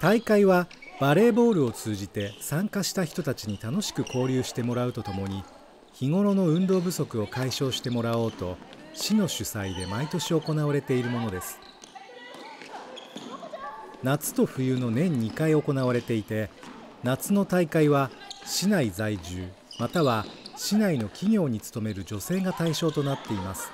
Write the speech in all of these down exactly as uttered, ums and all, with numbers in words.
大会はバレーボールを通じて参加した人たちに楽しく交流してもらうとともに、日頃の運動不足を解消してもらおうと市の主催で毎年行われているものです。夏と冬の年にかい行われていて、夏の大会は市内在住または市内の企業に勤める女性が対象となっています。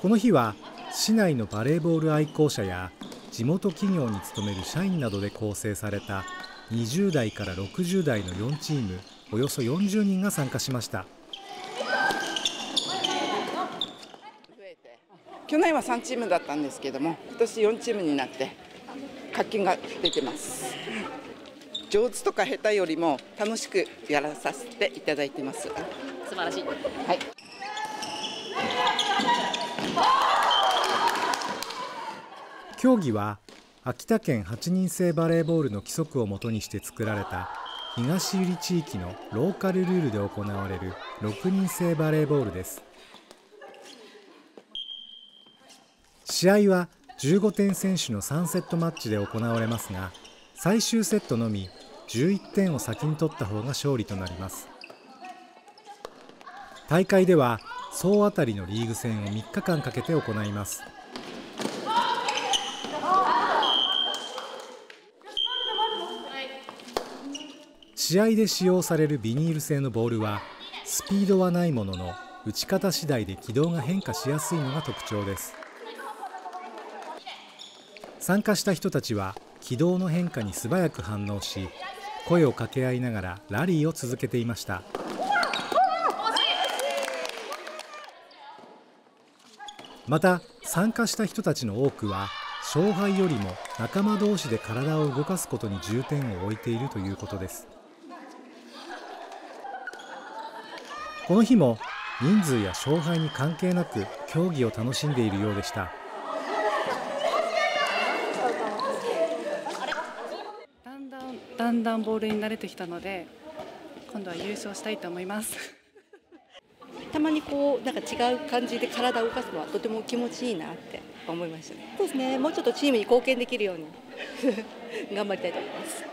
この日は市内のバレーボール愛好者や地元企業に勤める社員などで構成されたにじゅう代からろくじゅう代のよんチームおよそよんじゅう人が参加しました。去年はさんチームだったんですけども、今年よんチームになって活気が出てます。上手とか下手よりも楽しくやらさせていただいてます。素晴らしい。はい。競技は秋田県はち人制バレーボールの規則をもとにして作られた東由利地域のローカルルールで行われるろく人制バレーボールです。試合はじゅうご点先取のさんセットマッチで行われますが、最終セットのみじゅういち点を先に取った方が勝利となります。大会では総当たりのリーグ戦をみっ日間かけて行います。試合で使用されるビニール製のボールはスピードはないものの、打ち方次第で軌道が変化しやすいのが特徴です。参加した人たちは軌道の変化に素早く反応し、声を掛け合いながらラリーを続けていました。また参加した人たちの多くは勝敗よりも仲間同士で体を動かすことに重点を置いているということです。この日も人数や勝敗に関係なく競技を楽しんでいるようでした。だんだんだんだんボールに慣れてきたので、今度は優勝したいと思います。たまにこうなんか違う感じで体を動かすのはとても気持ちいいなって思いましたね。そうですね。もうちょっとチームに貢献できるように頑張りたいと思います。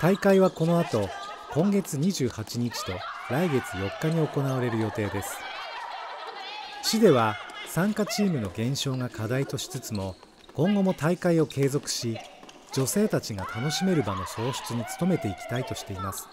大会はこの後、今月にじゅうはち日と来月よっ日に行われる予定です。市では参加チームの減少が課題としつつも、今後も大会を継続し、女性たちが楽しめる場の創出に努めていきたいとしています。